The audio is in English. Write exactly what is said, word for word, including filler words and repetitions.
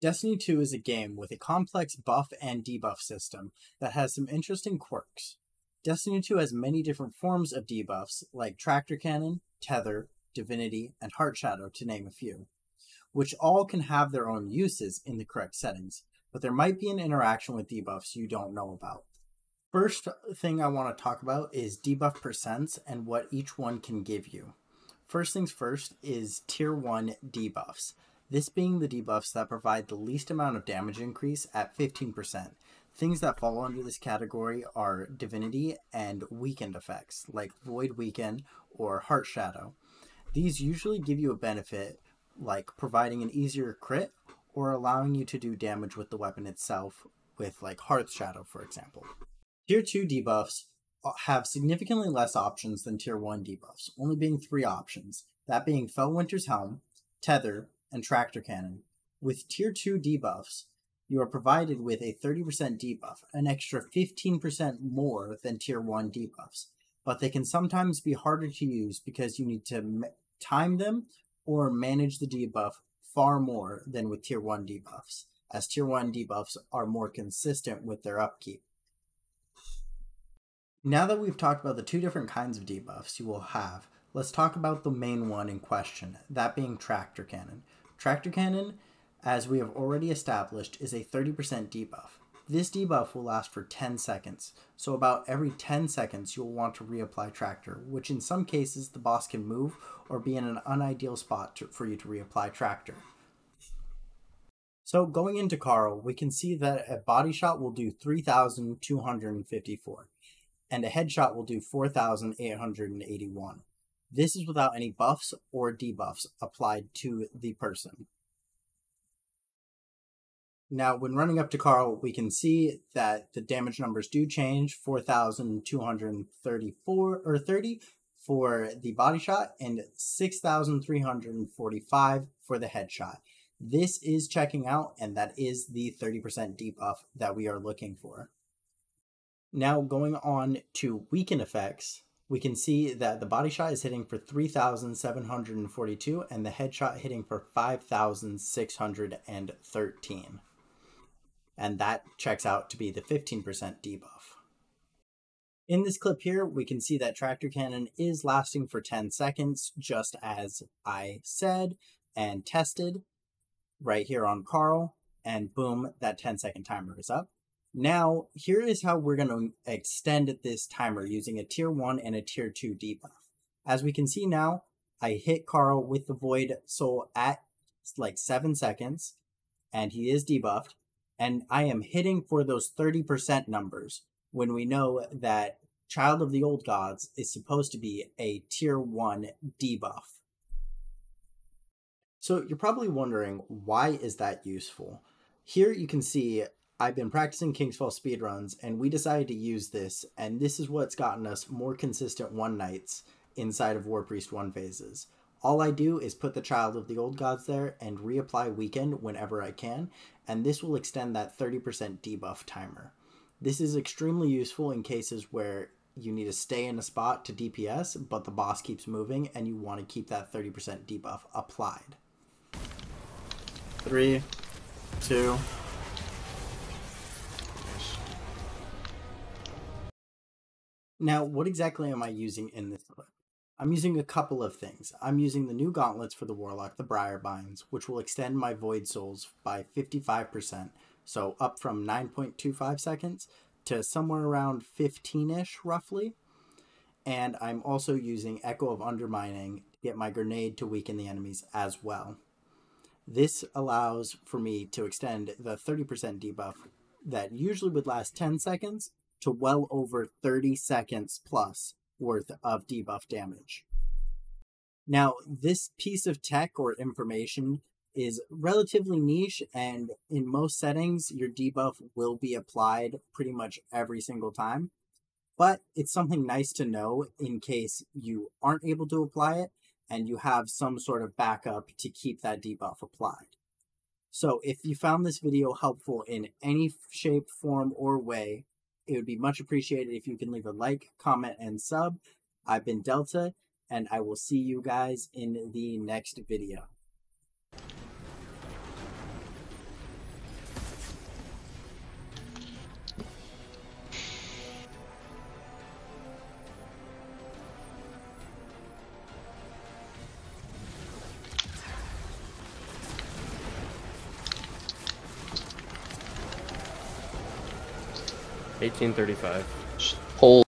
Destiny two is a game with a complex buff and debuff system that has some interesting quirks. Destiny two has many different forms of debuffs, like Tractor Cannon, Tether, Divinity, and Heart Shadow, to name a few, which all can have their own uses in the correct settings, but there might be an interaction with debuffs you don't know about. First thing I want to talk about is debuff percents and what each one can give you. First things first is tier one debuffs, this being the debuffs that provide the least amount of damage increase at fifteen percent. Things that fall under this category are Divinity and weakened effects, like Void Weaken or Heart Shadow. These usually give you a benefit, like providing an easier crit or allowing you to do damage with the weapon itself, with like Heart Shadow, for example. Tier two debuffs have significantly less options than tier one debuffs, only being three options, that being Felwinter's Helm, Tether, and Tractor Cannon. With tier two debuffs, you are provided with a thirty percent debuff, an extra fifteen percent more than tier one debuffs, but they can sometimes be harder to use because you need to time them or manage the debuff far more than with tier one debuffs, as tier one debuffs are more consistent with their upkeep. Now that we've talked about the two different kinds of debuffs you will have, let's talk about the main one in question, that being Tractor Cannon. Tractor Cannon, as we have already established, is a thirty percent debuff. This debuff will last for ten seconds, so about every ten seconds you'll want to reapply Tractor, which in some cases the boss can move or be in an unideal spot to, for you to reapply Tractor. So going into Carl, we can see that a body shot will do three thousand two hundred fifty-four, and a headshot will do four thousand eight hundred eighty-one. This is without any buffs or debuffs applied to the person. Now, when running up to Carl, we can see that the damage numbers do change, four thousand two hundred thirty-four or thirty for the body shot and six thousand three hundred forty-five for the headshot. This is checking out, and that is the thirty percent debuff that we are looking for. Now, going on to weaken effects, we can see that the body shot is hitting for three thousand seven hundred forty-two and the headshot hitting for five thousand six hundred thirteen. And that checks out to be the fifteen percent debuff. In this clip here, we can see that Tractor Cannon is lasting for ten seconds, just as I said and tested right here on Carl, and boom, that ten second timer is up. Now, here is how we're going to extend this timer using a tier one and a tier two debuff. As we can see now, I hit Carl with the Void Soul at like seven seconds, and he is debuffed. And I am hitting for those thirty percent numbers when we know that Child of the Old Gods is supposed to be a tier one debuff. So you're probably wondering, why is that useful? Here you can see I've been practicing Kingsfall speedruns, and we decided to use this, and this is what's gotten us more consistent one nights inside of Warpriest one phases. All I do is put the Child of the Old Gods there and reapply Weekend whenever I can, and this will extend that thirty percent debuff timer. This is extremely useful in cases where you need to stay in a spot to D P S, but the boss keeps moving and you want to keep that thirty percent debuff applied. Three, two. Now, what exactly am I using in this clip? I'm using a couple of things. I'm using the new gauntlets for the Warlock, the Briar Binds, which will extend my Void Souls by fifty-five percent, so up from nine point two five seconds to somewhere around fifteen-ish, roughly. And I'm also using Echo of Undermining to get my grenade to weaken the enemies as well. This allows for me to extend the thirty percent debuff that usually would last ten seconds to well over thirty seconds plus worth of debuff damage. Now, this piece of tech or information is relatively niche, and in most settings, your debuff will be applied pretty much every single time, but it's something nice to know in case you aren't able to apply it and you have some sort of backup to keep that debuff applied. So if you found this video helpful in any shape, form, or way, it would be much appreciated if you can leave a like, comment, and sub. I've been Delta, and I will see you guys in the next video. eighteen thirty-five. Holy